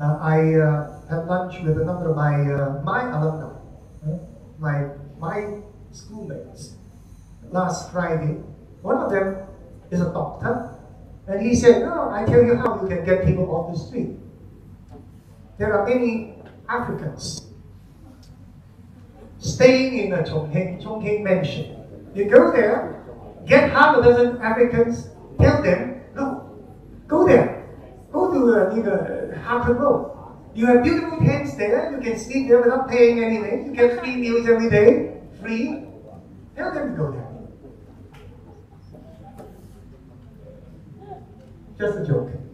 I had lunch with a number of my alumni, my schoolmates, last Friday. One of them is a doctor, and he said, "No, I tell you how you can get people off the street. There are many Africans staying in the Chungking Mansion. You go there, get half a dozen Africans, tell them, no, go there, go to the Harvard Road. You have beautiful tents there, you can sleep there without paying anything, you get free meals every day, free. Tell them to go there." Just a joke.